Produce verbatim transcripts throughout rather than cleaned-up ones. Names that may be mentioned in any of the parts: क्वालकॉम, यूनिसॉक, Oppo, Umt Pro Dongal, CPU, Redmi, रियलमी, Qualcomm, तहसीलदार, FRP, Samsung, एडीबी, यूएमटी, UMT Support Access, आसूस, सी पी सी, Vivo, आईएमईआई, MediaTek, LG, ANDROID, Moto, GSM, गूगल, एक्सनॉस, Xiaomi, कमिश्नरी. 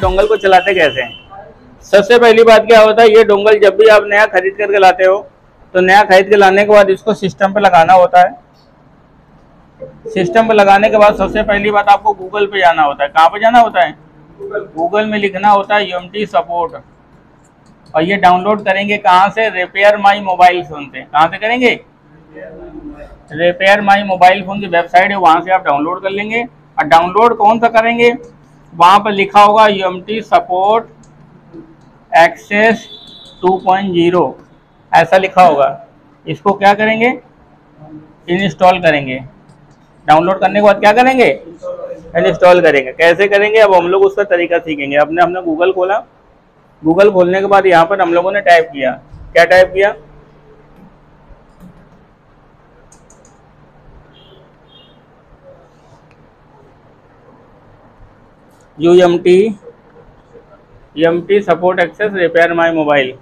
Dongle को चलाते कैसे हैं। सबसे पहली बात क्या होता है, ये डोंगल जब भी आप नया खरीद करके लाते हो तो नया खरीद के लाने के बाद इसको सिस्टम पे लगाना होता है। सिस्टम पे लगाने के बाद सबसे पहली बात आपको गूगल पे जाना होता है। कहाँ पे जाना होता है? गूगल में लिखना होता है यूएमटी सपोर्ट, और ये डाउनलोड करेंगे कहाँ से? रिपेयर माई मोबाइल फोन से। कहाँ से करेंगे? रिपेयर माई मोबाइल फोन की वेबसाइट है, वहाँ से आप डाउनलोड कर लेंगे। और डाउनलोड कौन सा करेंगे? वहाँ पर लिखा होगा यूएमटी support access two point zero, ऐसा लिखा होगा। इसको क्या करेंगे? इंस्टॉल करेंगे। डाउनलोड करने के बाद क्या करेंगे? इंस्टॉल करेंगे। कैसे करेंगे अब हम लोग उसका तरीका सीखेंगे। अपने हमने गूगल खोला, गूगल खोलने के बाद यहाँ पर हम लोगों ने टाइप किया, क्या टाइप किया? U M T U M T support access repair my mobile.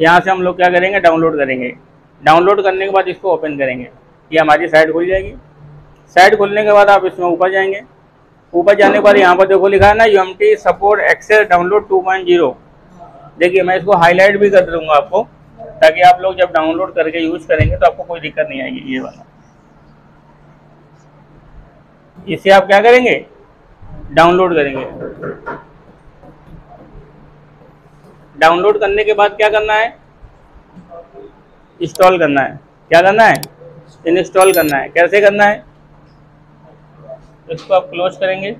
यहाँ से हम लोग क्या करेंगे? डाउनलोड करेंगे। डाउनलोड करने के बाद इसको ओपन करेंगे, ये हमारी साइट खुल जाएगी। साइट खुलने के बाद आप इसमें ऊपर जाएंगे। ऊपर जाने के बाद यहाँ पर देखो लिखा है ना U M T support access download two point zero. देखिए मैं इसको हाईलाइट भी कर दूंगा आपको, ताकि आप लोग जब डाउनलोड करके यूज करेंगे तो आपको कोई दिक्कत नहीं आएगी। ये वाला इससे आप क्या करेंगे? डाउनलोड करेंगे। डाउनलोड करने के बाद क्या करना है? इंस्टॉल करना है। क्या करना है? इंस्टॉल करना है। कैसे करना है? इसको आप क्लोज करेंगे।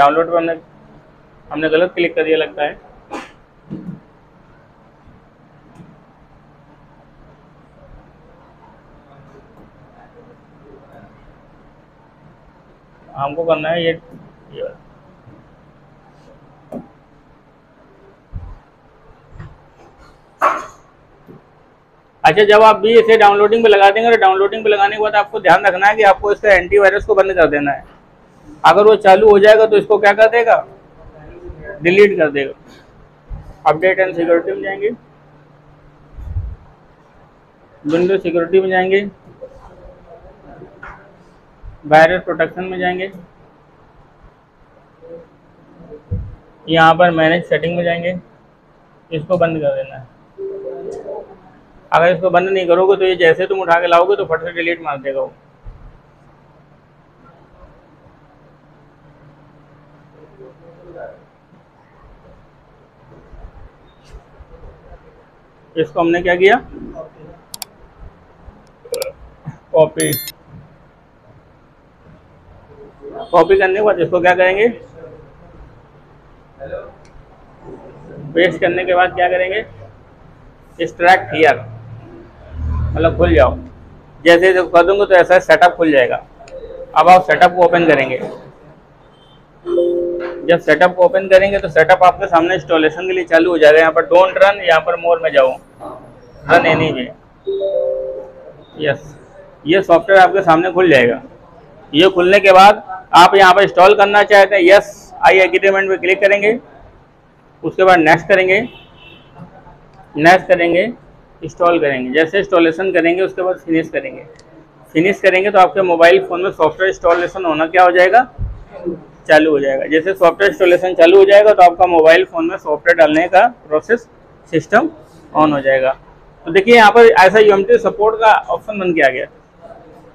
डाउनलोड पर हमने हमने गलत क्लिक कर दिया लगता है। हमको करना है ये, ये अच्छा। जब आप भी इसे डाउनलोडिंग पे लगा देंगे तो डाउनलोडिंग पे लगाने के बाद आपको ध्यान रखना है कि आपको इसका एंटीवायरस को बंद कर देना है। अगर वो चालू हो जाएगा तो इसको क्या कर देगा? डिलीट कर देगा। अपडेट एंड सिक्योरिटी में जाएंगे, विंडो सिक्योरिटी में जाएंगे, वायरस प्रोटेक्शन में जाएंगे, यहाँ पर मैनेज सेटिंग में जाएंगे। इसको बंद कर देना है। अगर इसको बंद नहीं करोगे तो ये जैसे तुम उठा के लाओगे तो फट से डिलीट मार देगा वो। इसको हमने क्या किया? कॉपी कॉपी करने के बाद इसको क्या करेंगे? पेस्ट करने के बाद क्या करेंगे? एक्सट्रैक्ट हियर, मतलब खुल जाओ। जैसे जब कर दूंगा तो ऐसा सेटअप खुल जाएगा। अब आप सेटअप को ओपन करेंगे। जब सेटअप को ओपन करेंगे तो सेटअप आपके सामने इंस्टॉलेशन के लिए चालू हो जाएगा। यहाँ पर डोंट रन, यहाँ पर मोर में जाओ, रन एनी वे। यस, ये सॉफ्टवेयर आपके सामने खुल जाएगा। ये खुलने के बाद आप यहाँ पर इंस्टॉल करना चाहते हैं, यस आई एग्रीमेंट पे क्लिक करेंगे। उसके बाद नेक्स्ट करेंगे, नेक्स्ट करेंगे, इंस्टॉल करेंगे। जैसे इंस्टॉलेशन करेंगे उसके बाद फिनिश करेंगे। फिनिश करेंगे तो आपके मोबाइल फ़ोन में सॉफ्टवेयर इंस्टॉलेशन होना क्या हो जाएगा? चालू हो जाएगा। जैसे सॉफ्टवेयर इंस्टॉलेशन चालू हो जाएगा तो आपका मोबाइल फ़ोन में सॉफ्टवेयर डालने का प्रोसेस सिस्टम ऑन हो जाएगा। तो देखिए यहाँ पर ऐसा यूएमटी सपोर्ट का ऑप्शन बन के आ गया।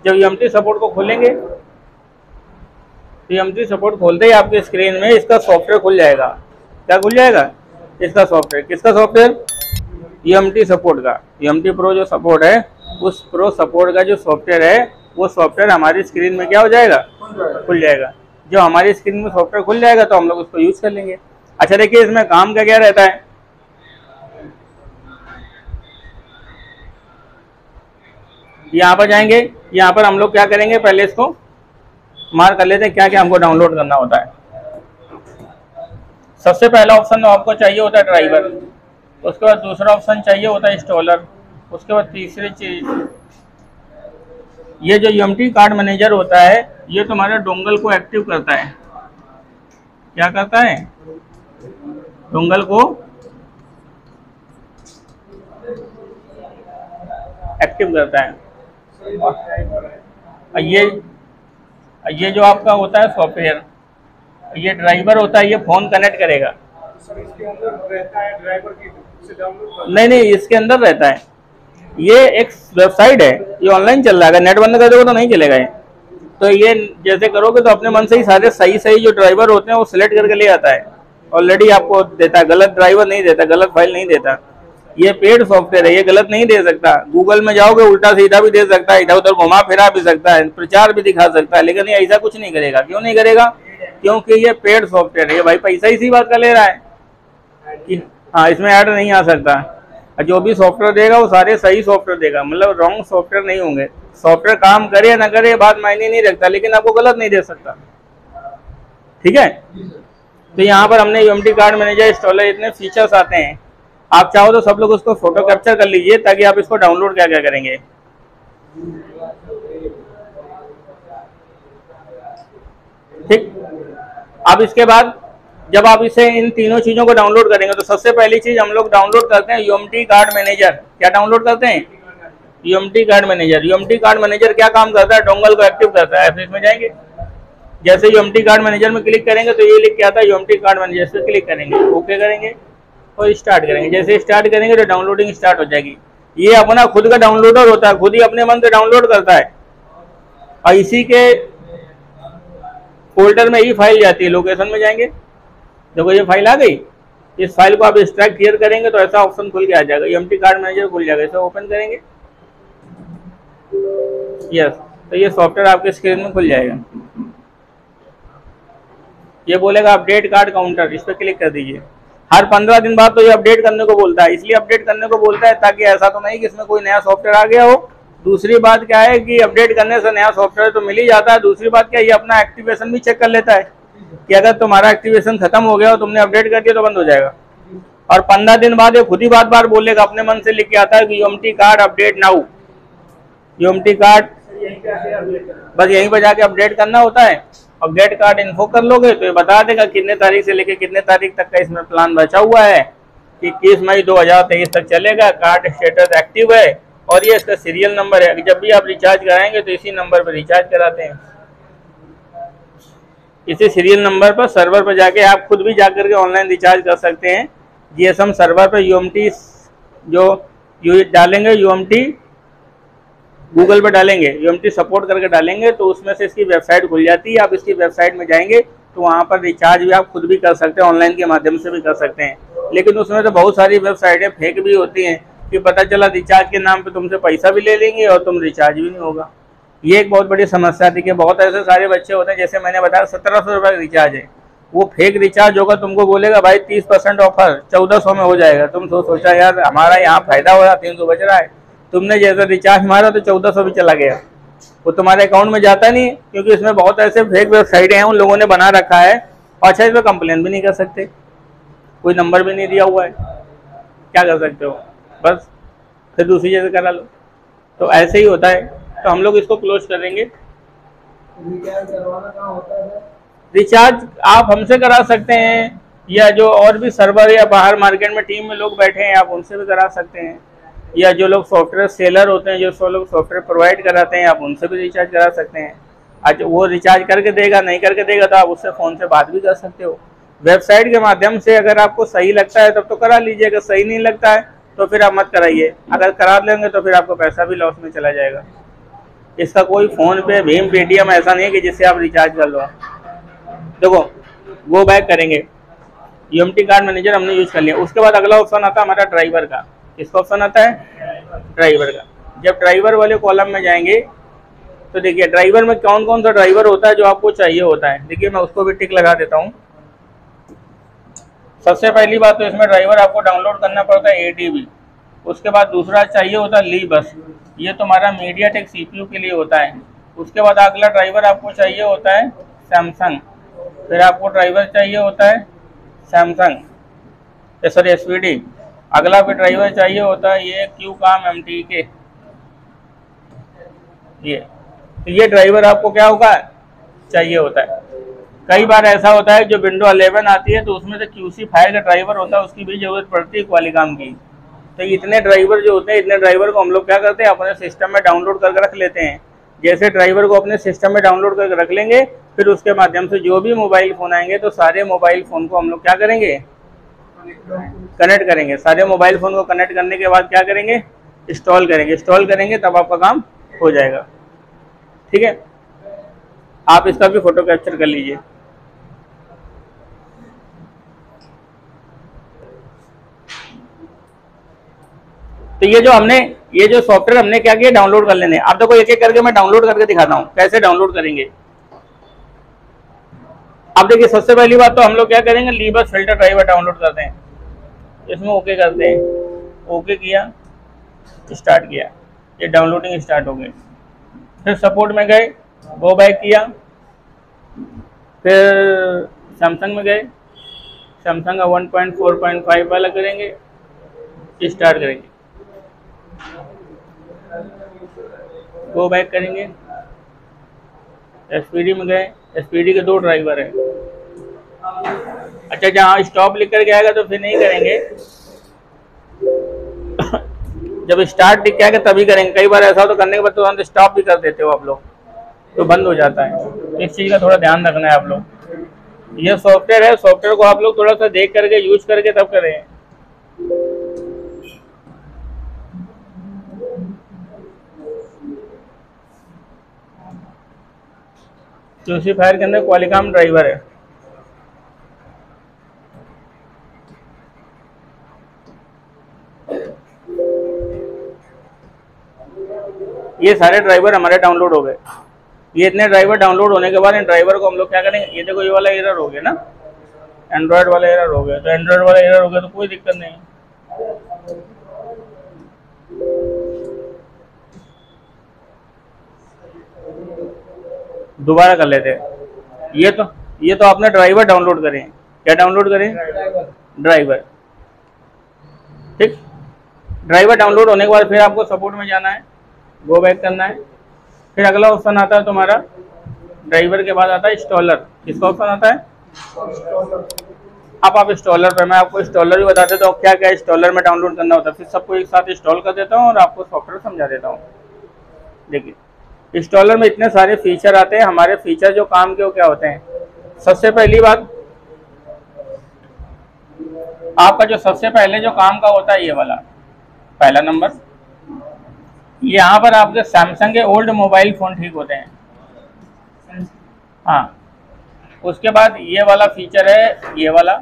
जब यूएमटी सपोर्ट को खोलेंगे तो यूएमटी सपोर्ट खोलते ही आपके स्क्रीन में इसका सॉफ्टवेयर खुल जाएगा। क्या खुल जाएगा? इसका सॉफ्टवेयर। किसका सॉफ्टवेयर? यूएमटी सपोर्ट का। यूएमटी प्रो जो सपोर्ट है, उस प्रो सपोर्ट का जो सॉफ्टवेयर है वो सॉफ्टवेयर हमारी स्क्रीन में क्या हो जाएगा? खुल जाएगा। जो हमारी स्क्रीन में सॉफ्टवेयर खुल जाएगा तो हम लोग उसको यूज कर लेंगे। अच्छा देखिए इसमें काम क्या क्या रहता है। यहाँ पर जाएंगे, यहाँ पर हम लोग क्या करेंगे? पहले इसको मार्क कर लेते हैं क्या क्या हमको डाउनलोड करना होता है। सबसे पहला ऑप्शन आपको चाहिए होता है ड्राइवर, उसके बाद दूसरा ऑप्शन चाहिए होता है इंस्टॉलर, उसके बाद तीसरी चीज ये जो यूएमटी कार्ड मैनेजर होता है, ये तुम्हारे डोंगल को एक्टिव करता है। क्या करता है? डोंगल को एक्टिव करता है। और ये ये जो आपका होता है सॉफ्टवेयर, ये ड्राइवर होता है, ये फ़ोन कनेक्ट करेगा। तो इसके अंदर रहता है ड्राइवर की से डाउनलोड? नहीं नहीं, इसके अंदर रहता है। ये एक वेबसाइट है, ये ऑनलाइन चल रहा है, नेट बंद कर दोगे तो नहीं चलेगा ये। तो ये जैसे करोगे तो अपने मन से ही सारे सही सही जो ड्राइवर होते हैं वो सिलेक्ट करके ले आता है, ऑलरेडी आपको देता है, गलत ड्राइवर नहीं देता, गलत फाइल नहीं देता। ये पेड सॉफ्टवेयर है, ये गलत नहीं दे सकता। गूगल में जाओगे उल्टा सीधा भी दे सकता है, इधर उधर घुमा फिरा भी सकता है, प्रचार भी दिखा सकता है, लेकिन ये ऐसा कुछ नहीं करेगा। क्यों नहीं करेगा? क्योंकि ये पेड सॉफ्टवेयर है, ये भाई पैसा इसी बात का ले रहा है कि हाँ इसमें ऐड नहीं आ सकता। जो भी सॉफ्टवेयर देगा वो सारे सही सॉफ्टवेयर देगा, मतलब रॉन्ग सॉफ्टवेयर नहीं होंगे। सॉफ्टवेयर काम करे या ना करे ये बात मायने नहीं रखता, लेकिन आपको गलत नहीं दे सकता, ठीक है। तो यहाँ पर हमने यूएमटी कार्ड मैनेजर इंस्टॉलर, इतने फीचर्स आते हैं, आप चाहो तो सब लोग उसको फोटो कैप्चर कर लीजिए ताकि आप इसको डाउनलोड क्या क्या करेंगे। ठीक, अब इसके बाद जब आप इसे इन तीनों चीज़ों को डाउनलोड करेंगे तो सबसे पहली चीज़ हम लोग डाउनलोड करते हैं यूएमटी कार्ड मैनेजर। क्या डाउनलोड करते हैं? यूएमटी card manager. यूएमटी card manager क्या काम करता है? डोंगल को एक्टिव करता है। ऐसे इसमें जाएंगे, जैसे यूएमटी कार्ड मैनेजर में क्लिक करेंगे तो ये लिख के आता है यूएमटी कार्ड मैनेजर, से क्लिक करेंगे, ओके करेंगे और स्टार्ट करेंगे। जैसे स्टार्ट करेंगे तो डाउनलोडिंग स्टार्ट हो जाएगी। ये अपना खुद का डाउनलोडर होता है, खुद ही अपने मन से डाउनलोड करता है और इसी के फोल्डर में ही फाइल जाती है। लोकेशन में जाएंगे, देखो ये फाइल आ गई। इस फाइल को आप एक्सट्रैक्ट क्लियर करेंगे तो ऐसा ऑप्शन खुल के आ जाएगा, यूएमटी कार्ड मैनेजर खुल जाएगा। इसे ओपन करेंगे, यस, तो ये सॉफ्टवेयर आपके स्क्रीन में खुल जाएगा। ये बोलेगा अपडेट कार्ड काउंटर, इस पर क्लिक कर दीजिए। हर पंद्रह दिन बाद तो ये अपडेट करने को बोलता है, इसलिए अपडेट करने को बोलता है ताकि ऐसा तो नहीं कि इसमें कोई नया सॉफ्टवेयर आ गया हो। दूसरी बात क्या है कि अपडेट करने से नया सॉफ्टवेयर तो मिल ही जाता है, दूसरी बात क्या, ये अपना एक्टिवेशन भी चेक कर लेता है कि अगर तुम्हारा एक्टिवेशन खत्म हो गया हो, तुमने अपडेट कर दिया तो बंद हो जाएगा। और पंद्रह दिन बाद ये खुद ही बार बार बोलेगा, अपने मन से लिख के आता है कि यूएमटी card update now. यूएमटी card बस यहीं पर जाके अपडेट करना होता है। अपडेट कार्ड इन्फो कर लोगे तो ये बता देगा कितने तारीख से लेके कितने तारीख तक का इसमें प्लान बचा हुआ है, कि इक्कीस मई दो हज़ार तेईस तक चलेगा, कार्ड स्टेटस एक्टिव है और ये इसका सीरियल नंबर है। जब भी आप रिचार्ज कराएंगे तो इसी नंबर पर रिचार्ज कराते हैं, इसी सीरियल नंबर पर सर्वर पर जाके आप खुद भी जाकर के ऑनलाइन रिचार्ज कर सकते हैं। जीएसएम सर्वर पर यूएमटी जो यू डालेंगे, यूएमटी गूगल पर डालेंगे, यूएमटी सपोर्ट करके डालेंगे तो उसमें से इसकी वेबसाइट खुल जाती है। आप इसकी वेबसाइट में जाएंगे तो वहाँ पर रिचार्ज भी आप खुद भी कर सकते हैं, ऑनलाइन के माध्यम से भी कर सकते हैं। लेकिन उसमें तो बहुत सारी वेबसाइटें फेक भी होती हैं कि पता चला रिचार्ज के नाम पे तुमसे पैसा भी ले लेंगे और तुम रिचार्ज भी नहीं होगा। ये एक बहुत बड़ी समस्या थी कि बहुत ऐसे सारे बच्चे होते हैं, जैसे मैंने बताया सत्रह सौ रुपये का रिचार्ज है, वो फेक रिचार्ज होगा, तुमको बोलेगा भाई तीस परसेंट ऑफर चौदह सौ में हो जाएगा। तुम सोचा यार हमारा यहाँ फायदा हो रहा, तीन सौ बच रहा है, तुमने जैसा रिचार्ज मारा तो चौदह सौ भी चला गया, वो तुम्हारे अकाउंट में जाता नहीं, क्योंकि इसमें बहुत ऐसे फेक वेबसाइटें हैं, उन लोगों ने बना रखा है। और अच्छा, इसमें कंप्लेन भी नहीं कर सकते, कोई नंबर भी नहीं दिया हुआ है, क्या कर सकते हो, बस फिर दूसरी जगह करा लो, तो ऐसे ही होता है। तो हम लोग इसको क्लोज करेंगे। रिचार्ज आप हमसे करा सकते हैं या जो और भी सर्वर या बाहर मार्केट में टीम में लोग बैठे हैं आप उनसे भी करा सकते हैं, या जो लोग सॉफ्टवेयर सेलर होते हैं, जो सौ लोग सॉफ्टवेयर प्रोवाइड कराते हैं, आप उनसे भी रिचार्ज करा सकते हैं। आज वो रिचार्ज करके देगा, नहीं करके देगा तो आप उससे फ़ोन से बात भी कर सकते हो। वेबसाइट के माध्यम से अगर आपको सही लगता है तब तो करा लीजिए, अगर सही नहीं लगता है तो फिर आप मत कराइए। अगर करा लेंगे तो फिर आपको पैसा भी लॉस में चला जाएगा। इसका कोई फ़ोन पे भीम पेटीएम ऐसा नहीं है कि जिससे आप रिचार्ज कर लो। देखो वो बैक करेंगे, यूएमटी कार्ड मैनेजर हमने यूज़ कर लिया। उसके बाद अगला ऑप्शन आता है हमारा ड्राइवर का। किसका ऑप्शन आता है? ड्राइवर का। जब ड्राइवर वाले कॉलम में जाएंगे तो देखिए ड्राइवर में कौन कौन सा ड्राइवर होता है जो आपको चाहिए होता है। देखिए मैं उसको भी टिक लगा देता हूँ। सबसे पहली बात तो इसमें ड्राइवर आपको डाउनलोड करना पड़ता है ए डी बी। उसके बाद दूसरा चाहिए होता है ली बस, ये तुम्हारा MediaTek C P U के लिए होता है। उसके बाद अगला ड्राइवर आपको चाहिए होता है सैमसंग। फिर आपको ड्राइवर चाहिए होता है Samsung sorry S V D. अगला भी ड्राइवर चाहिए होता है ये क्यू काम एम टी के, ये तो ये ड्राइवर आपको क्या होगा चाहिए होता है। कई बार ऐसा होता है जो विंडो इलेवन आती है तो उसमें से क्यूसी फाइल का ड्राइवर होता है, उसकी भी जरूरत पड़ती है क्वालिकॉम की। तो इतने ड्राइवर जो होते हैं, इतने ड्राइवर को हम लोग क्या करते हैं अपने सिस्टम में डाउनलोड करके रख लेते हैं। जैसे ड्राइवर को अपने सिस्टम में डाउनलोड करके रख लेंगे, फिर उसके माध्यम से जो भी मोबाइल फ़ोन आएंगे तो सारे मोबाइल फ़ोन को हम लोग क्या करेंगे, कनेक्ट करेंगे। सारे मोबाइल फ़ोन को कनेक्ट करने के बाद क्या करेंगे, इंस्टॉल करेंगे। इंस्टॉल करेंगे तब आपका काम हो जाएगा। ठीक है, आप इसका भी फोटो कैप्चर कर लीजिए। तो ये जो हमने ये जो सॉफ्टवेयर हमने क्या किया, डाउनलोड कर लेने। आप देखो एक एक करके मैं डाउनलोड करके दिखाता हूँ कैसे डाउनलोड करेंगे। आप देखिए, सबसे पहली बात तो हम लोग क्या करेंगे, लीबस फिल्टर ड्राइवर डाउनलोड करते हैं, इसमें ओके करते हैं। ओके किया, स्टार्ट किया, ये डाउनलोडिंग स्टार्ट हो गई। फिर सपोर्ट में गए, गो बैक किया, फिर सैमसंग में गए, सैमसंग का one point four point five वाला करेंगे, स्टार्ट करेंगे, गो बैक करेंगे। एसपीडी में गए, एसपीडी के दो ड्राइवर हैं। अच्छा, जहाँ स्टॉप लिख करके आएगा तो फिर नहीं करेंगे, जब स्टार्ट लिख के आएगा तभी करेंगे। कई बार ऐसा हो तो करने के बाद तुरंत स्टॉप भी कर देते हो आप लोग, तो बंद हो जाता है। इस चीज़ का थोड़ा ध्यान रखना है आप लोग। यह सॉफ्टवेयर है, सॉफ्टवेयर को आप लोग थोड़ा सा देख करके यूज करके तब करें। क्यूसी फायर के अंदर क्वालिकॉम ड्राइवर है, ये सारे ड्राइवर हमारे डाउनलोड हो गए। ये इतने ड्राइवर डाउनलोड होने के बाद इन ड्राइवर को हम लोग क्या करेंगे, ये देखो ये वाला एरर हो गया ना, एंड्रॉयड वाला एरर हो गया। तो एंड्रॉयड वाला एरर हो गया तो कोई दिक्कत नहीं है। दोबारा कर लेते हैं। ये तो ये तो आपने ड्राइवर डाउनलोड करें, क्या डाउनलोड करें, ड्राइवर। ठीक, ड्राइवर डाउनलोड होने के बाद फिर आपको सपोर्ट में जाना है, गो बैक करना है। फिर अगला ऑप्शन आता है तुम्हारा, ड्राइवर के बाद आता है इंस्टॉलर। किसका ऑप्शन आता है, अब आप इंस्टॉलर पर। मैं आपको इंस्टॉलर भी बताते तो क्या क्या इंस्टॉलर में डाउनलोड करना होता है, फिर सबको एक साथ इंस्टॉल कर देता हूँ और आपको सॉफ्टवेयर समझा देता हूँ। देखिए, इंस्टॉलर में इतने सारे फीचर आते हैं। हमारे फीचर जो काम के वो क्या होते हैं, सबसे पहली बात आपका जो सबसे पहले जो काम का होता है ये वाला पहला नंबर, यहाँ पर आपके सैमसंग के ओल्ड मोबाइल फ़ोन ठीक होते हैं। हाँ, उसके बाद ये वाला फीचर है, ये वाला,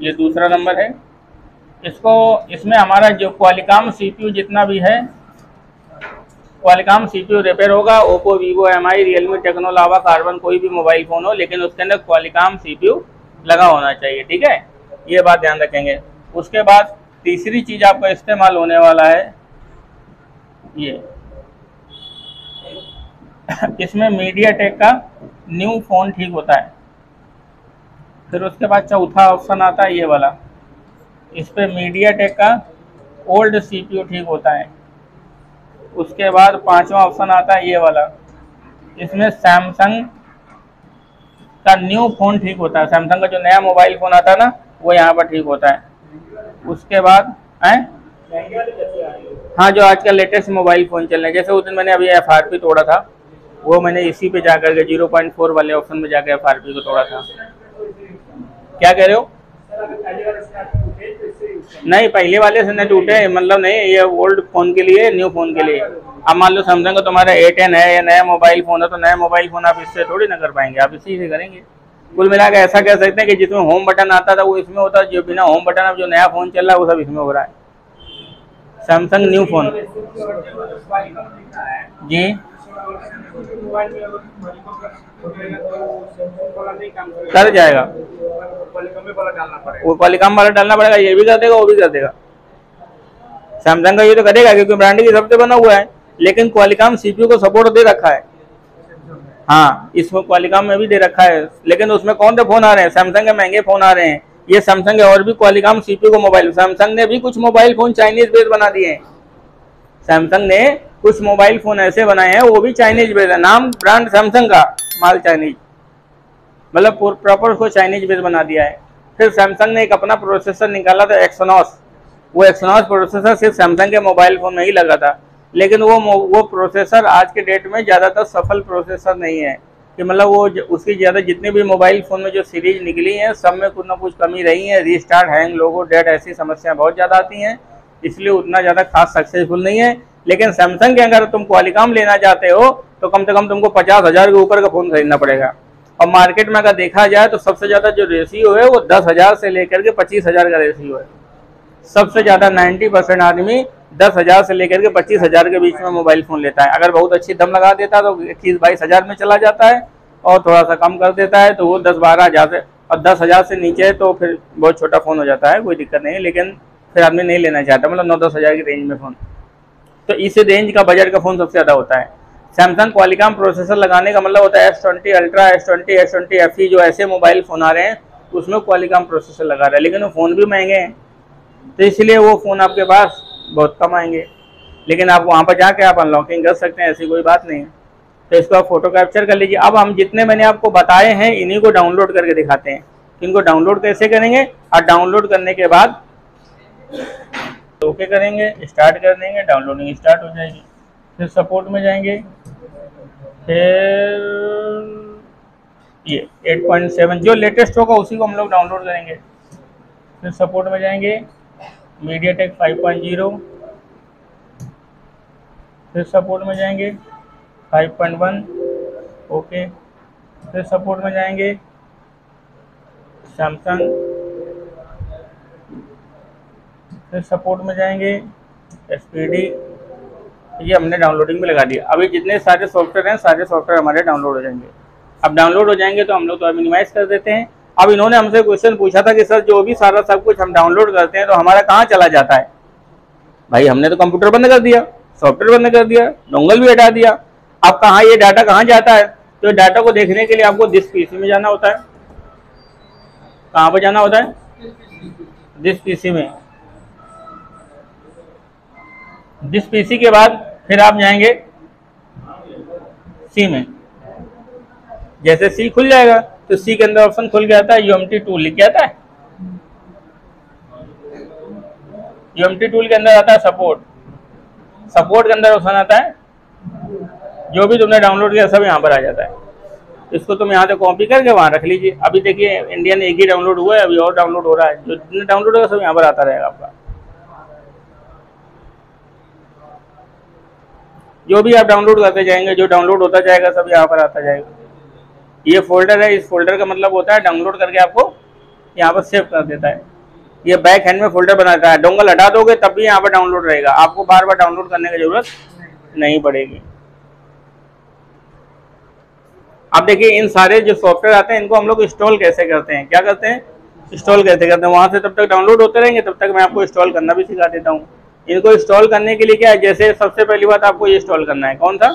ये दूसरा नंबर है। इसको इसमें हमारा जो क्वालिकॉम सीपीयू जितना भी है, क्वालिकॉम सीपीयू रिपेयर होगा। Oppo, Vivo, MI, रियलमी, Tecno, Lava, Karbonn, कोई भी मोबाइल फ़ोन हो, लेकिन उसके अंदर क्वालिकॉम सीपीयू लगा होना चाहिए। ठीक है, ये बात ध्यान रखेंगे। उसके बाद तीसरी चीज़ आपका इस्तेमाल होने वाला है ये, इसमें मीडियाटेक का न्यू फ़ोन ठीक होता है। फिर उसके बाद चौथा ऑप्शन आता है ये वाला, इस पर मीडियाटेक का ओल्ड सीपीयू ठीक होता है। उसके बाद पांचवा ऑप्शन आता है ये वाला, इसमें सैमसंग का न्यू फ़ोन ठीक होता है। सैमसंग का जो नया मोबाइल फ़ोन आता है ना, वो यहाँ पर ठीक होता है। उसके बाद हैं, हाँ, जो आज का लेटेस्ट मोबाइल फ़ोन चल रहे हैं, जैसे उस दिन मैंने अभी एफआरपी तोड़ा था, वो मैंने इसी पे जा करके जीरो पॉइंट फोर वाले ऑप्शन में जाकर एफआरपी को तोड़ा था। क्या कह रहे हो, नहीं पहले वाले से नहीं टूटे, मतलब नहीं, ये ओल्ड फ़ोन के लिए, न्यू फ़ोन के लिए। अब मान लो सैमसंग का तुम्हारा ए टेन है या नया मोबाइल फ़ोन है, तो नया मोबाइल फ़ोन आप इससे थोड़ी ना कर पाएंगे, आप इसी से करेंगे। कुल मिलाकर ऐसा कह सकते हैं कि जिसमें होम बटन आता था वो इसमें होता है, जो बिना होम बटन अब जो नया फ़ोन चल रहा है वो सब इसमें हो रहा है। सैमसंग न्यू फ़ोन जी, कर जाएगा, वो क्वालिकॉम वाला डालना पड़ेगा, ये भी कर देगा, वो भी कर देगा। सैमसंग का ये तो करेगा क्योंकि ब्रांड के हिसाब से बना हुआ है, लेकिन क्वालिकॉम सीपीयू को सपोर्ट दे रखा है। हाँ, इसमें क्वालिकॉम में भी दे रखा है, लेकिन उसमें कौन से फोन आ रहे हैं, सैमसंग के महंगे फोन आ रहे हैं। ये सैमसंग के और भी क्वालिकॉम सीपीयू को मोबाइल, सैमसंग ने भी कुछ मोबाइल फोन चाइनीज बेस्ड बना दिए हैं। सैमसंग ने कुछ मोबाइल फ़ोन ऐसे बनाए हैं वो भी चाइनीज बेस है, नाम ब्रांड सैमसंग का, माल चाइनीज, मतलब प्रॉपर उसको चाइनीज बेस बना दिया है। फिर सैमसंग ने एक अपना प्रोसेसर निकाला था, एक्सनॉस। वो एक्सनॉस प्रोसेसर सिर्फ सैमसंग के मोबाइल फ़ोन में ही लगा था। लेकिन वो वो प्रोसेसर आज के डेट में ज़्यादातर सफल प्रोसेसर नहीं है कि मतलब वो उसकी ज़्यादा जितने भी मोबाइल फ़ोन में जो सीरीज निकली हैं सब में कुछ ना कुछ कमी रही है। रीस्टार्ट, हैंग, लोगो, डेट ऐसी समस्याएं बहुत ज़्यादा आती हैं, इसलिए उतना ज़्यादा खास सक्सेसफुल नहीं है। लेकिन सैमसंग के अगर तुम क्वालिकॉम लेना चाहते हो तो कम से कम तुमको पचास हज़ार के ऊपर का फ़ोन खरीदना पड़ेगा और मार्केट में अगर देखा जाए तो सबसे ज़्यादा जो रेशियो है वो दस हज़ार से लेकर के पच्चीस हज़ार का रेशियो है। सबसे ज़्यादा नाइन्टी परसेंट आदमी दस हज़ार से लेकर के पच्चीस हज़ार के बीच में मोबाइल फ़ोन लेता है। अगर बहुत अच्छी दम लगा देता है तो इक्कीस बाईस हज़ार में चला जाता है और थोड़ा सा कम कर देता है तो वो दस बारह हज़ार से, और दस हज़ार से नीचे तो फिर बहुत छोटा फ़ोन हो जाता है, कोई दिक्कत नहीं, लेकिन फिर आदमी नहीं लेना चाहता, मतलब नौ दस हज़ार की रेंज में फ़ोन। तो इस रेंज का बजट का फ़ोन सबसे ज़्यादा होता है। सैमसंग क्वालिकॉम प्रोसेसर लगाने का मतलब होता है S twenty ultra, S twenty S twenty F E जो ऐसे मोबाइल फ़ोन आ रहे हैं उसमें क्वालिकॉम प्रोसेसर लगा रहा है, लेकिन वो फ़ोन भी महंगे हैं तो इसलिए वो फ़ोन आपके पास बहुत कम आएंगे, लेकिन आप वहाँ पर जाके आप अनलॉकिंग कर सकते हैं, ऐसी कोई बात नहीं है। तो इसको आप फोटो कैप्चर कर लीजिए। अब हम जितने मैंने आपको बताए हैं इन्हीं को डाउनलोड करके दिखाते हैं, इनको डाउनलोड कैसे करेंगे और डाउनलोड करने के बाद ओके करेंगे, स्टार्ट कर देंगे, डाउनलोडिंग स्टार्ट हो जाएगी। फिर सपोर्ट में जाएंगे, फिर ये एट पॉइंट सेवन जो लेटेस्ट होगा उसी को हम लोग डाउनलोड करेंगे। फिर सपोर्ट में जाएंगे, मीडियाटेक फाइव पॉइंट ज़ीरो, फिर सपोर्ट में जाएंगे फाइव पॉइंट वन, ओके। फिर सपोर्ट में जाएंगे सैमसंग, फिर सपोर्ट में जाएंगे एसपीडी। ये हमने डाउनलोडिंग में लगा दिया। अभी जितने सारे सॉफ्टवेयर हैं सारे सॉफ्टवेयर हमारे डाउनलोड हो जाएंगे। अब डाउनलोड हो जाएंगे तो हम लोग तो मिनिमाइज़ कर देते हैं। अब इन्होंने हमसे क्वेश्चन पूछा था कि सर जो भी सारा सब कुछ हम डाउनलोड करते हैं तो हमारा कहाँ चला जाता है। भाई हमने तो कंप्यूटर बंद कर दिया, सॉफ्टवेयर बंद कर दिया, डोंगल भी हटा दिया, अब कहाँ ये डाटा कहाँ जाता है? तो डाटा को देखने के लिए आपको दिस पीसी में जाना होता है। कहाँ पर जाना होता है? दिस पीसी में। दिस पीसी के बाद फिर आप जाएंगे सी में। जैसे सी खुल जाएगा तो सी के अंदर ऑप्शन खुल गया था यूएमटी टूल लिख गया था। यूएमटी टूल के अंदर आता है सपोर्ट, सपोर्ट के अंदर ऑप्शन आता है जो भी तुमने डाउनलोड किया सब यहाँ पर आ जाता है। इसको तुम यहाँ से कॉपी करके वहाँ रख लीजिए। अभी देखिए इंडियन एक ही डाउनलोड हुआ है, अभी और डाउनलोड हो रहा है, जो जितने डाउनलोड होगा सब यहाँ पर आता रहेगा। आपका जो भी आप डाउनलोड करते जाएंगे, जो डाउनलोड होता जाएगा सब यहाँ पर आता जाएगा। ये फोल्डर है, इस फोल्डर का मतलब होता है डाउनलोड करके आपको यहाँ पर सेव कर देता है। ये बैक हैंड में फोल्डर बनाता है, डोंगल हटा दोगे तब भी यहाँ पर डाउनलोड रहेगा, आपको बार बार डाउनलोड करने की जरूरत नहीं पड़ेगी। अब देखिए इन सारे जो सॉफ्टवेयर आते हैं इनको हम लोग इंस्टॉल कैसे करते हैं, क्या करते हैं, इंस्टॉल कैसे करते हैं। वहाँ से तब तक डाउनलोड होते रहेंगे, तब तक मैं आपको इंस्टॉल करना भी सिखा देता हूँ। इनको इंस्टॉल करने के लिए क्या है, जैसे सबसे पहली बात आपको ये इंस्टॉल करना है, कौन सा,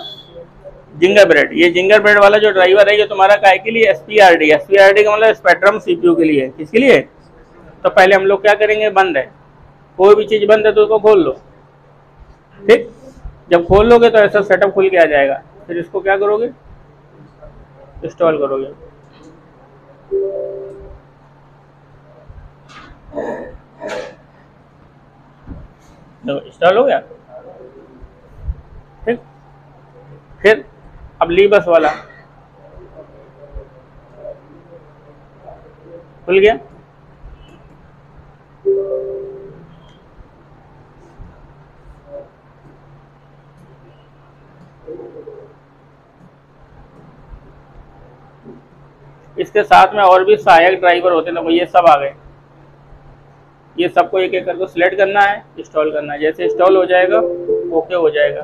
जिंगर ब्रेड। ये जिंगर ब्रेड वाला जो ड्राइवर है ये तुम्हारा काय के लिए, एसपीआरडी। एसपीआरडी का मतलब स्पेक्ट्रम सीपीयू के लिए। किसके लिए? तो पहले हम लोग क्या करेंगे, बंद है कोई भी चीज़ बंद है तो उसको खोल लो, ठीक। जब खोल लोगे तो ऐसा सेटअप खुल के आ जाएगा। फिर इसको क्या करोगे, इंस्टॉल करोगे। इंस्टॉल हो गया, ठीक। फिर अब लीबस वाला खुल गया। इसके साथ में और भी सहायक ड्राइवर होते हैं, तो ये सब आ गए। ये सबको एक एक करके सिलेक्ट करना है, इंस्टॉल करना है। जैसे इंस्टॉल हो जाएगा ओके हो जाएगा।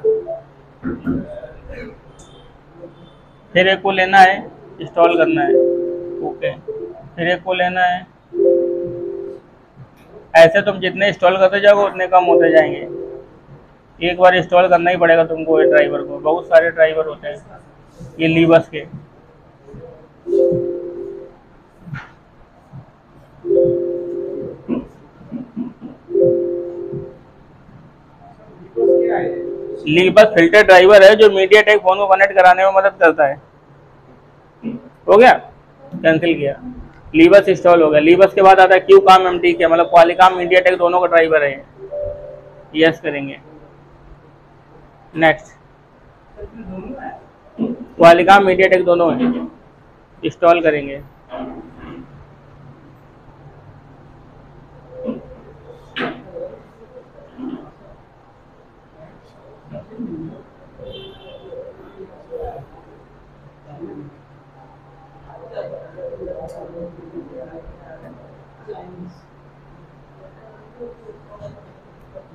फिर एक को लेना है, इंस्टॉल करना है, ओके। फिर एक को लेना है। ऐसे तुम जितने इंस्टॉल करते जाओगे उतने कम होते जाएंगे। एक बार इंस्टॉल करना ही पड़ेगा तुमको ये ड्राइवर को। बहुत सारे ड्राइवर होते हैं ये लीबस के। लीबस फिल्टर ड्राइवर है जो मीडियाटेक फोन को कनेक्ट कराने में मदद करता है। हो गया, कैंसिल किया। लीबस इंस्टॉल हो गया। लीबस के बाद आता है क्यूकॉम एमटी के, मतलब क्वालिकॉम मीडियाटेक दोनों का ड्राइवर है। यस करेंगे। नेक्स्ट क्वालकॉम मीडियाटेक दोनों है, इंस्टॉल करेंगे।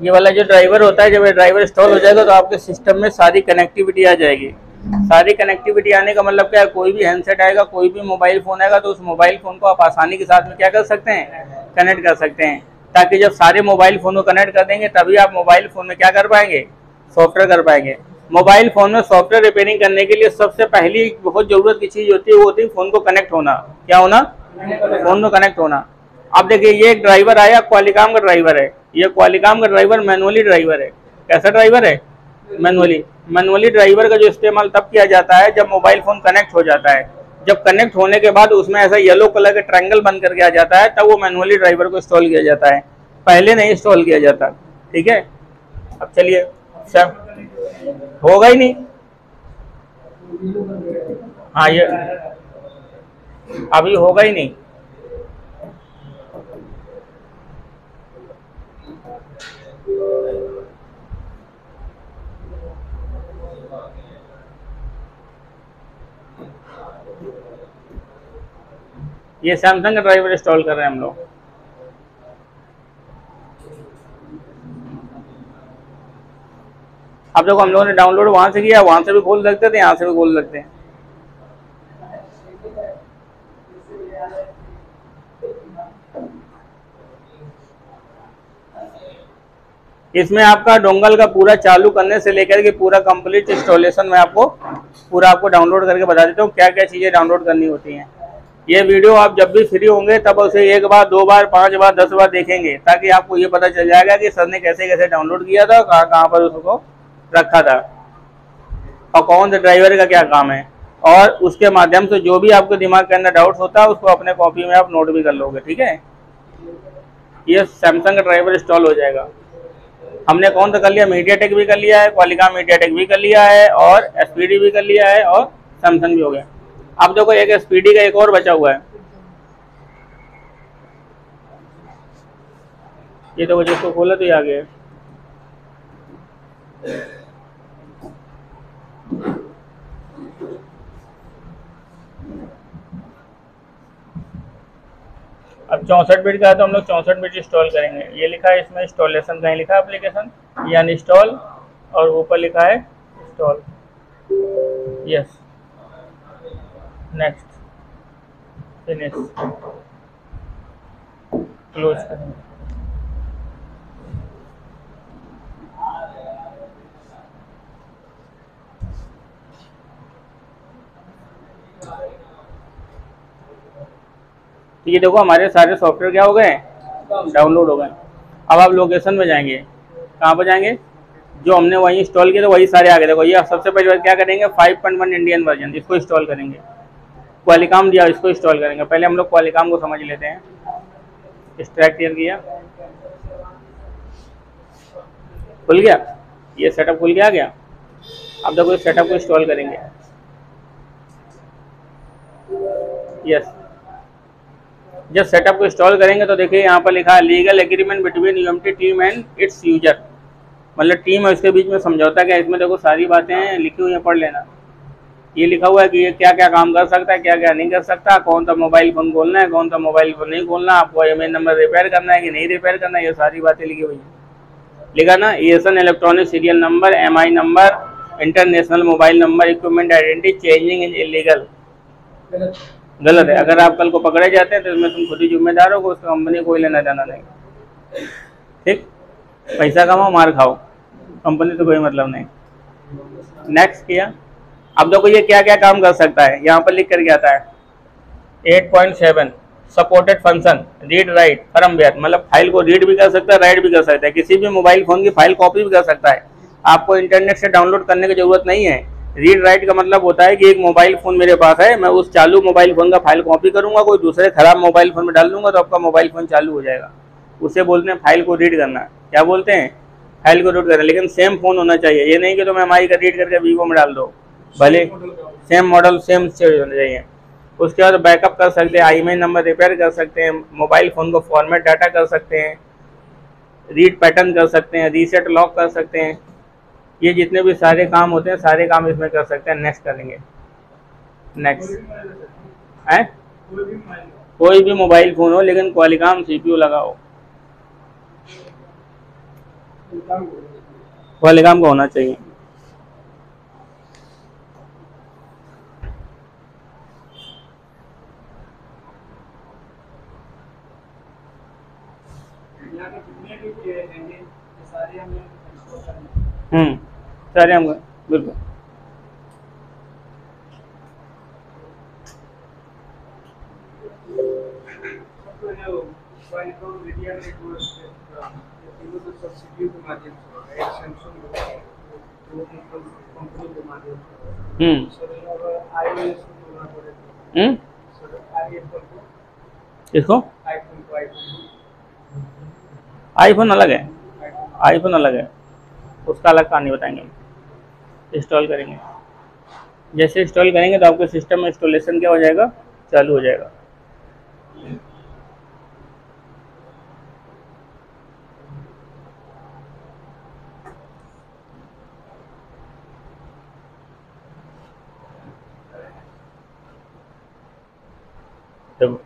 ये वाला जो ड्राइवर होता है, जब ये ड्राइवर इंस्टॉल हो जाएगा तो आपके सिस्टम में सारी कनेक्टिविटी आ जाएगी। सारी कनेक्टिविटी आने का मतलब क्या है, कोई भी हैंडसेट आएगा, कोई भी मोबाइल फ़ोन आएगा तो उस मोबाइल फ़ोन को आप आसानी के साथ में क्या कर सकते हैं, कनेक्ट कर सकते हैं। ताकि जब सारे मोबाइल फ़ोन को कनेक्ट कर देंगे तभी आप मोबाइल फ़ोन में क्या कर पाएंगे, सॉफ्टवेयर कर पाएंगे। मोबाइल फ़ोन में सॉफ्टवेयर रिपेयरिंग करने के लिए सबसे पहली बहुत ज़रूरत की चीज़ होती है, वो होती है फ़ोन को कनेक्ट होना। क्या होना, फ़ोन को कनेक्ट होना। आप देखिए ये एक ड्राइवर आया, क्वालकॉम का ड्राइवर है। ये क्वालकॉम का ड्राइवर मैनुअली ड्राइवर है। कैसा ड्राइवर है, मैनुअली। मैनुअली ड्राइवर का जो इस्तेमाल तब किया जाता है जब मोबाइल फ़ोन कनेक्ट हो जाता है। जब कनेक्ट होने के बाद उसमें ऐसा येलो कलर का ट्रायंगल बन करके आ जाता है, तब वो मैनुअली ड्राइवर को इंस्टॉल किया जाता है, पहले नहीं इंस्टॉल किया जाता। ठीक है, अब चलिए सब होगा ही नहीं। हाँ ये अभी होगा ही नहीं। ये सैमसंग का ड्राइवर इंस्टॉल कर रहे हैं हम लोग। आप लोग हम लोगों ने डाउनलोड वहां से किया, वहां से भी खोल सकते थे, यहाँ से भी खोल सकते हैं। इसमें आपका डोंगल का पूरा चालू करने से लेकर के पूरा कंप्लीट इंस्टॉलेशन में आपको पूरा आपको डाउनलोड करके बता देता हूँ क्या क्या चीज़ें डाउनलोड करनी होती हैं। ये वीडियो आप जब भी फ्री होंगे तब उसे एक बार, दो बार, पांच बार, दस बार देखेंगे, ताकि आपको ये पता चल जाएगा कि सर ने कैसे कैसे डाउनलोड किया था, कहाँ कहाँ पर उसको रखा था और कौन से ड्राइवर का क्या काम है। और उसके माध्यम से जो भी आपके दिमाग के अंदर डाउट्स होता है उसको अपने कॉपी में आप नोट भी कर लोगे। ठीक है, ये सैमसंग का ड्राइवर इंस्टॉल हो जाएगा। हमने कौन सा कर लिया, मीडियाटेक भी कर लिया है, क्वालकॉम मीडियाटेक भी कर लिया है, और एस पी डी भी कर लिया है, और सैमसंग भी हो गया। अब देखो एक एसपीडी का एक और बचा हुआ है। ये देखो, जिसको खोला तो ये आ गया। अब चौंसठ बिट का तो हम लोग चौंसठ बिट इंस्टॉल करेंगे। ये लिखा है इसमें इंस्टॉलेशन, कहीं लिखा है एप्लीकेशन या इंस्टॉल, और ऊपर लिखा है install. Yes, next, finish, close करें। ये देखो हमारे सारे सॉफ्टवेयर क्या हो गए, डाउनलोड हो गए। अब आप लोकेशन में जाएंगे, कहाँ पर जाएंगे, जो हमने वहीं इंस्टॉल किए तो वही सारे आ गए। देखो ये सबसे पहले क्या करेंगे, five point one Indian version, इसको इंस्टॉल करेंगे। क्वालकॉम दिया, इसको इंस्टॉल करेंगे। पहले हम लोग क्वालकॉम को समझ लेते हैं। एक्सट्रैक्ट क्लियर किया, खुल गया ये सेटअप, खुल गया आ गया। अब देखो इस सेटअप को इंस्टॉल करेंगे। यस, जब सेटअप को इंस्टॉल करेंगे तो देखिए यहाँ पर लिखा है legal agreement between यूएमटी team and its user, मतलब टीम है उसके बीच में समझौता क्या। इसमें देखो सारी बातें लिखी हुई हैं, पढ़ लेना। ये लिखा हुआ है कि ये क्या क्या काम कर सकता है, क्या क्या नहीं कर सकता, कौन सा मोबाइल फ़ोन खोलना है, कौन सा मोबाइल फ़ोन नहीं खोलना, आपको I M E I number repair करना है कि नहीं रिपेयर करना है, ये सारी बातें लिखी हुई हैं। लिखा ना E S N electronic serial number, M I number, international mobile number, equipment identity changing is illegal, गलत है। अगर आप कल को पकड़े जाते हैं तो इसमें तुम खुद ही जिम्मेदार हो, उसका कंपनी कोई लेना देना नहीं। ठीक, पैसा कमाओ मार खाओ, कंपनी तो कोई मतलब नहीं। नेक्स्ट किया, अब देखो ये क्या क्या काम कर सकता है, यहाँ पर लिख करके आता है। Eight point seven supported function read write firmware, मतलब फाइल को रीड भी कर सकता है, राइट भी कर सकता है, किसी भी मोबाइल फ़ोन की फाइल कॉपी भी कर सकता है। आपको इंटरनेट से डाउनलोड करने की ज़रूरत नहीं है। रीड राइट का मतलब होता है कि एक मोबाइल फ़ोन मेरे पास है, मैं उस चालू मोबाइल फ़ोन का फाइल कॉपी करूँगा, कोई दूसरे ख़राब मोबाइल फ़ोन में डाल दूँगा तो आपका मोबाइल फ़ोन चालू हो जाएगा। उसे बोलते हैं फाइल को रीड करना। क्या बोलते हैं, फाइल को रूट करें, लेकिन सेम फोन होना चाहिए। ये नहीं कि तो मैं एम आई का रीड करके वीवो में डाल दो, भले सेम मॉडल सेम चीज होना चाहिए। उसके बाद बैकअप कर सकते हैं, I M E I number repair कर सकते हैं, मोबाइल फ़ोन को फॉर्मेट डाटा कर सकते हैं, रीड पैटर्न कर सकते हैं, रीसेट लॉक कर सकते हैं। ये जितने भी सारे काम होते हैं सारे काम इसमें कर सकते हैं। नेक्स्ट करेंगे, नेक्स्ट है कोई भी मोबाइल फ़ोन हो लेकिन क्वालकॉम सीपीयू लगा हो, क्वालकॉम का होना चाहिए। हम्म सारे हम बिल्कुल हम्म इसको आईफोन अलग है, आईफोन अलग है, उसका अलग कहानी बताएंगे। इंस्टॉल करेंगे, जैसे इंस्टॉल करेंगे तो आपके सिस्टम में इंस्टॉलेशन क्या हो जाएगा, चालू हो जाएगा। तो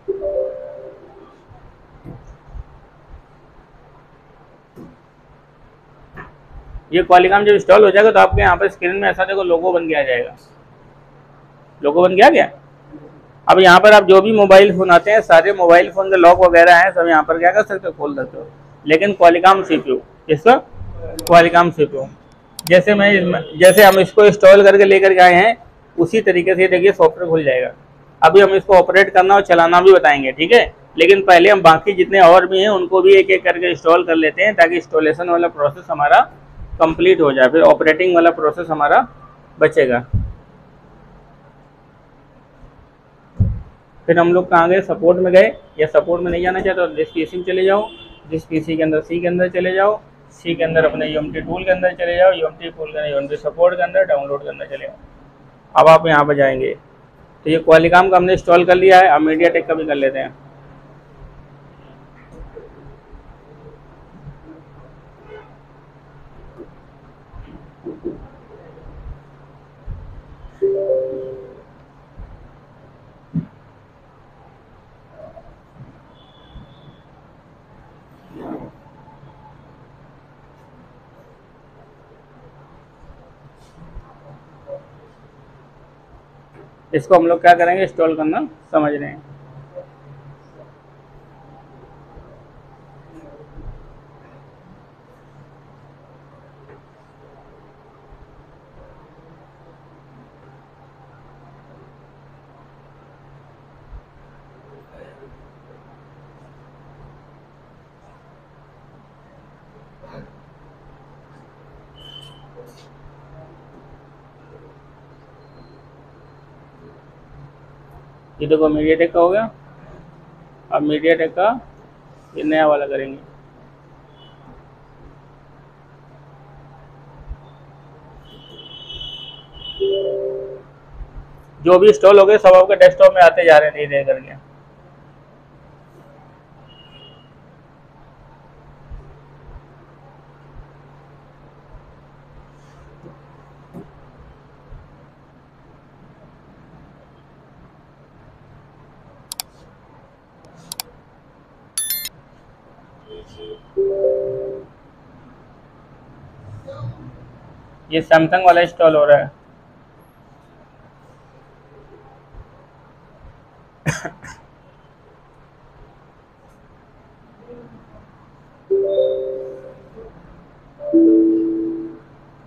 ये क्वालकॉम जब इंस्टॉल हो जाएगा तो आपके यहाँ पर स्क्रीन में ऐसा देखो लोगो बन के आ जाएगा। लोगो बन के आ गया। अब यहाँ पर आप जो भी मोबाइल फ़ोन आते हैं सारे मोबाइल फ़ोन के लॉक वगैरह हैं, सब यहाँ पर क्या कर सकते हो, खोल सकते हो। लेकिन क्वालकॉम सीपीयू, इसका क्वालकॉम सीपीयू जैसे मैं जैसे हम इसको इंस्टॉल करके लेकर के आए हैं उसी तरीके से देखिए सॉफ्टवेयर खुल जाएगा। अभी हम इसको ऑपरेट करना और चलाना भी बताएंगे, ठीक है। लेकिन पहले हम बाकी जितने और भी हैं उनको भी एक एक करके इंस्टॉल कर लेते हैं ताकि इंस्टॉलेशन वाला प्रोसेस हमारा कंप्लीट हो जाए, फिर ऑपरेटिंग वाला प्रोसेस हमारा बचेगा। फिर हम लोग कहाँ गए, सपोर्ट में गए। या सपोर्ट में नहीं जाना चाहते तो जिस पीसी में चले जाओ, जिस पीसी के अंदर सी के अंदर चले जाओ, सी के अंदर अपने यूएमटी टूल के अंदर चले जाओ, यूएमटी टूल के अंदर यूएमटी सपोर्ट के अंदर डाउनलोड के अंदर चले जाओ। अब आप यहाँ पर जाएंगे तो ये क्वालकॉम का हमने इंस्टॉल कर लिया है। अब मीडिया टेक का भी कर लेते हैं। इसको हम लोग क्या करेंगे, इंस्टॉल करना समझ रहे हैं। ये देखो मीडिया टेक का हो गया। अब मीडिया टेक का ये नया वाला करेंगे। जो भी इंस्टॉल हो गए सब आपके डेस्कटॉप में आते जा रहे हैं धीरे धीरे करके। ये सैमसंग वाला इंस्टॉल हो रहा है।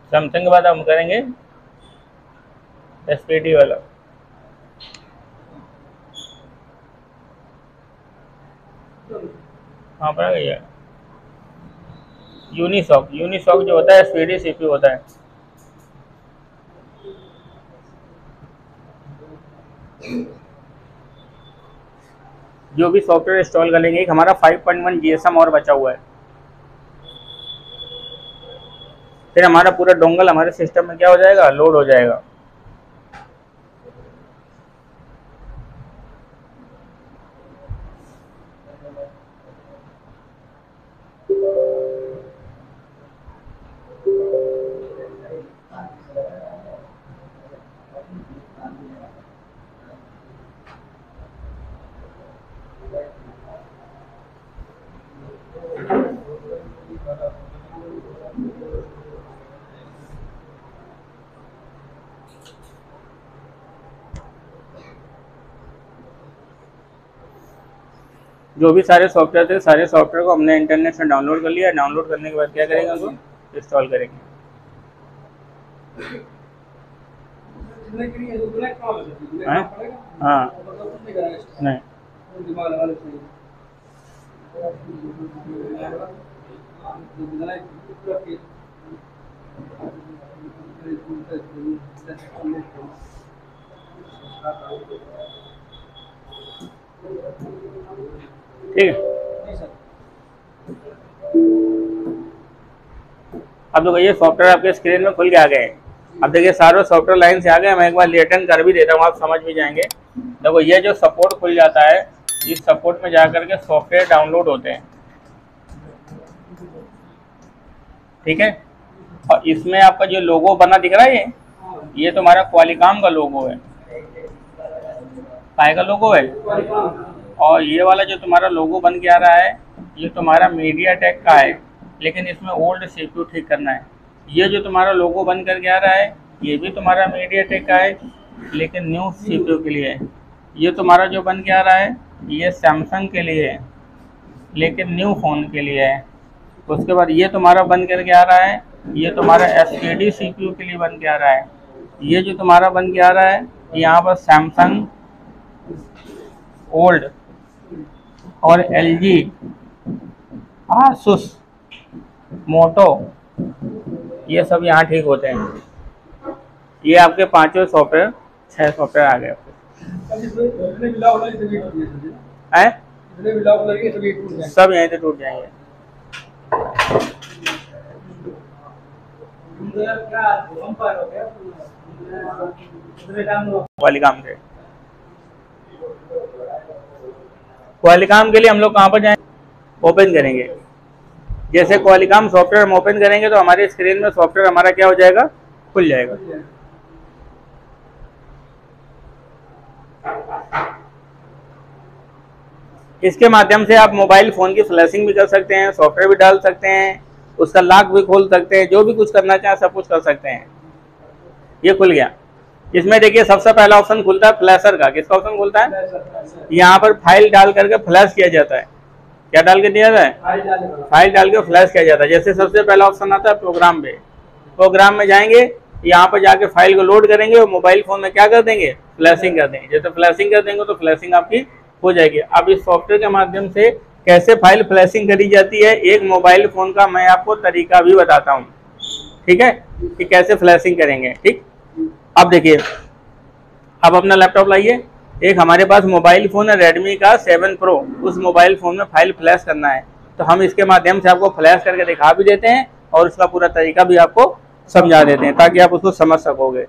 सैमसंग के बाद हम करेंगे एसपीडी वाला। हाँ पर गया यूनिसॉक। यूनिसॉक जो होता है एसपीडी सीपीयू होता है। जो भी सॉफ्टवेयर इंस्टॉल कर लेंगे, हमारा five point one G S M और बचा हुआ है। फिर हमारा पूरा डोंगल हमारे सिस्टम में क्या हो जाएगा, लोड हो जाएगा। जो भी सारे सॉफ्टवेयर थे, सारे सॉफ्टवेयर को हमने इंटरनेट से डाउनलोड कर लिया। डाउनलोड करने के बाद क्या करेंगे, उसको इंस्टॉल करेंगे। हाँ नहीं, ठीक है। अब तो ये सॉफ्टवेयर आपके स्क्रीन में खुल के आ गए। अब देखिए सारे सॉफ्टवेयर लाइन से आ गए। मैं एक बार रिटर्न कर भी देता हूँ, आप समझ भी जाएंगे। देखो ये जो सपोर्ट खुल जाता है, इस सपोर्ट में जाकर के सॉफ्टवेयर डाउनलोड होते हैं, ठीक है। और इसमें आपका जो लोगो बना दिख रहा है, ये ये तुम्हारा क्वालिकॉम का लोगो है, काय का लोगो है। और ये वाला जो तुम्हारा लोगो बन के आ रहा है, ये तुम्हारा मीडियाटेक का है, लेकिन इसमें ओल्ड सीपीयू ठीक करना है। ये जो तुम्हारा लोगो बन कर के आ रहा है, ये भी तुम्हारा मीडियाटेक का है, लेकिन न्यू सीपीयू के लिए है। ये तुम्हारा जो बन के आ रहा है, ये सैमसंग के लिए है, लेकिन न्यू फ़ोन के लिए है। उसके बाद ये तुम्हारा बन कर के आ रहा है, ये तुम्हारा एस के डी सीपीयू के लिए बन के आ रहा है। ये जो तुम्हारा बन के आ रहा है, यहाँ पर सैमसंग ओल्ड और एल जी, आसूस, मोटो, ये सब यहाँ ठीक होते हैं। ये आपके पांचों सॉफ्टवेयर, छह सॉफ्टवेयर आ गए। हैं सब यहीं से टूट जाएंगे। वाली काम से क्वालिकॉम के लिए हम लोग कहाँ पर जाएंगे, ओपन करेंगे। जैसे क्वालिकॉम सॉफ्टवेयर हम ओपन करेंगे तो हमारे स्क्रीन में सॉफ्टवेयर हमारा क्या हो जाएगा, खुल जाएगा। इसके माध्यम से आप मोबाइल फ़ोन की फ्लैशिंग भी कर सकते हैं, सॉफ्टवेयर भी डाल सकते हैं, उसका लॉक भी खोल सकते हैं, जो भी कुछ करना चाहें सब कुछ कर सकते हैं। ये खुल गया। इसमें देखिए सबसे पहला ऑप्शन खुलता है फ्लैशर का। किसका ऑप्शन खुलता है? यहाँ पर फाइल डाल करके फ्लैश किया जाता है। क्या डाल के दिया जाता है? फाइल डाल के फ्लैश किया जाता है। जैसे सबसे पहला ऑप्शन आता है प्रोग्राम पे, प्रोग्राम में जाएंगे, यहाँ पर जाके फाइल को लोड करेंगे और मोबाइल फोन में क्या कर देंगे, फ्लैशिंग कर देंगे। जैसे फ्लैशिंग कर देंगे तो फ्लैशिंग आपकी हो जाएगी। अब इस सॉफ्टवेयर के माध्यम से कैसे फाइल फ्लैशिंग करी जाती है, एक मोबाइल फोन का मैं आपको तरीका भी बताता हूँ, ठीक है, कि कैसे फ्लैशिंग करेंगे। ठीक, अब देखिए, अब अपना लैपटॉप लाइए। एक हमारे पास मोबाइल फ़ोन है रेडमी का सेवन प्रो, उस मोबाइल फ़ोन में फाइल फ्लैश करना है, तो हम इसके माध्यम से आपको फ्लैश करके दिखा भी देते हैं और उसका पूरा तरीका भी आपको समझा देते हैं, ताकि आप उसको समझ सकोगे।